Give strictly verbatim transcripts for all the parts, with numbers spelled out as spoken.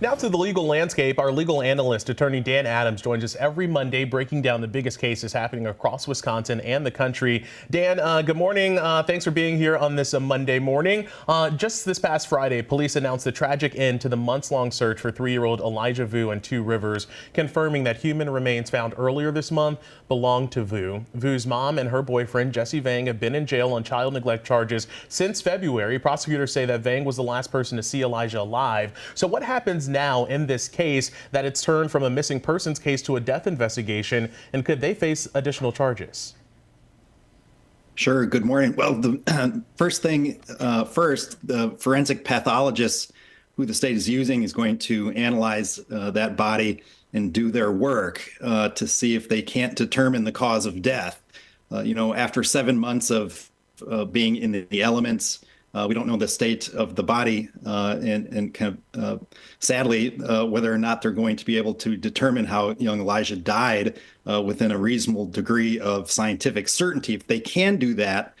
Now to the legal landscape. Our legal analyst, attorney Dan Adams, joins us every Monday breaking down the biggest cases happening across Wisconsin and the country. Dan, uh, good morning. Uh, thanks for being here on this uh, Monday morning. Uh, just this past Friday, police announced the tragic end to the months-long search for three-year-old Elijah Vue in Two Rivers, confirming that human remains found earlier this month belonged to Vue. Vue's mom and her boyfriend, Jesse Vang, have been in jail on child neglect charges since February. Prosecutors say that Vang was the last person to see Elijah alive. So what happens now in this case that it's turned from a missing persons case to a death investigation, and could they face additional charges? Sure. Good morning. Well, the uh, first thing uh, first, the forensic pathologist who the state is using is going to analyze uh, that body and do their work uh, to see if they can't determine the cause of death. Uh, you know, after seven months of uh, being in the, the elements, Uh, we don't know the state of the body uh, and, and kind of, uh, sadly, uh, whether or not they're going to be able to determine how young Elijah died uh, within a reasonable degree of scientific certainty. If they can do that,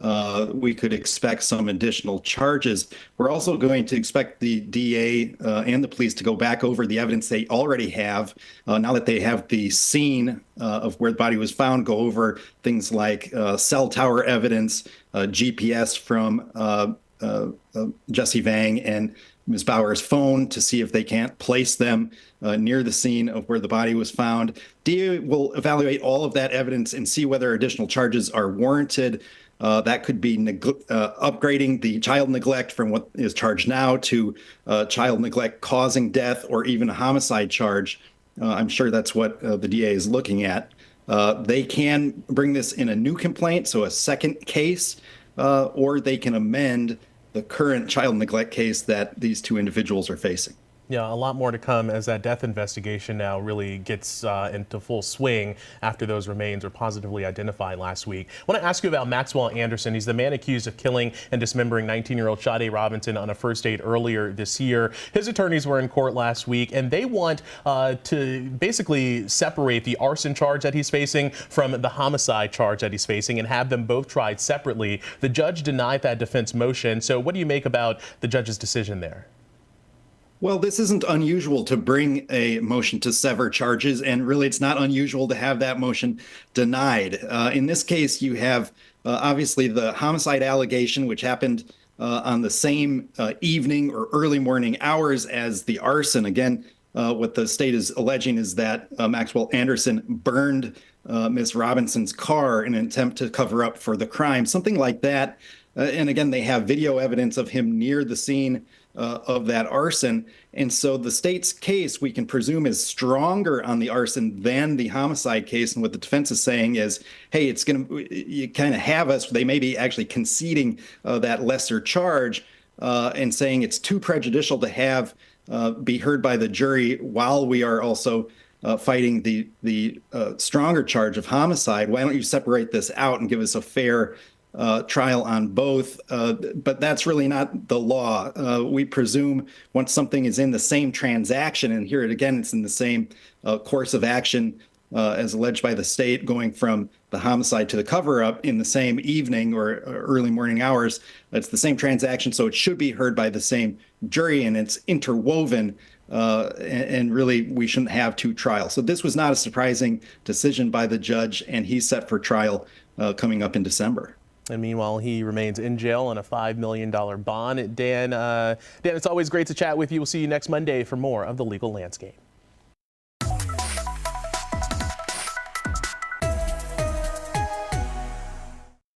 uh, we could expect some additional charges. We're also going to expect the D A uh, and the police to go back over the evidence they already have. Uh, now that they have the scene uh, of where the body was found, go over things like uh, cell tower evidence, Uh, G P S from uh, uh, uh, Jesse Vang and Miz Bauer's phone to see if they can't place them uh, near the scene of where the body was found. D A will evaluate all of that evidence and see whether additional charges are warranted. Uh, that could be neg uh, upgrading the child neglect from what is charged now to uh, child neglect causing death or even a homicide charge. Uh, I'm sure that's what uh, the D A is looking at. Uh, they can bring this in a new complaint, so a second case, uh, or they can amend the current child neglect case that these two individuals are facing. Yeah, a lot more to come as that death investigation now really gets uh, into full swing after those remains were positively identified last week. I want to ask you about Maxwell Anderson. He's the man accused of killing and dismembering nineteen-year-old Sade Robinson on a first date earlier this year. His attorneys were in court last week, and they want uh, to basically separate the arson charge that he's facing from the homicide charge that he's facing and have them both tried separately. The judge denied that defense motion. So what do you make about the judge's decision there? Well, this isn't unusual to bring a motion to sever charges, and really it's not unusual to have that motion denied. Uh, in this case, you have uh, obviously the homicide allegation, which happened uh, on the same uh, evening or early morning hours as the arson. Again, uh, what the state is alleging is that uh, Maxwell Anderson burned uh, Miz Robinson's car in an attempt to cover up for the crime, something like that. Uh, and again, they have video evidence of him near the scene Uh, of that arson. And so the state's case, we can presume, is stronger on the arson than the homicide case. And what the defense is saying is, hey, it's going to, you kind of have us, they may be actually conceding uh, that lesser charge uh, and saying it's too prejudicial to have uh, be heard by the jury while we are also uh, fighting the, the uh, stronger charge of homicide. Why don't you separate this out and give us a fair Uh, trial on both, uh, but that's really not the law. Uh, we presume once something is in the same transaction, and here it again, it's in the same uh, course of action uh, as alleged by the state, going from the homicide to the cover-up in the same evening or, or early morning hours. It's the same transaction, so it should be heard by the same jury, and it's interwoven, uh, and, and really we shouldn't have two trials. So this was not a surprising decision by the judge, and he's set for trial uh, coming up in December. And meanwhile, he remains in jail on a five million dollar bond. Dan, uh, Dan, it's always great to chat with you. We'll see you next Monday for more of The Legal Landscape.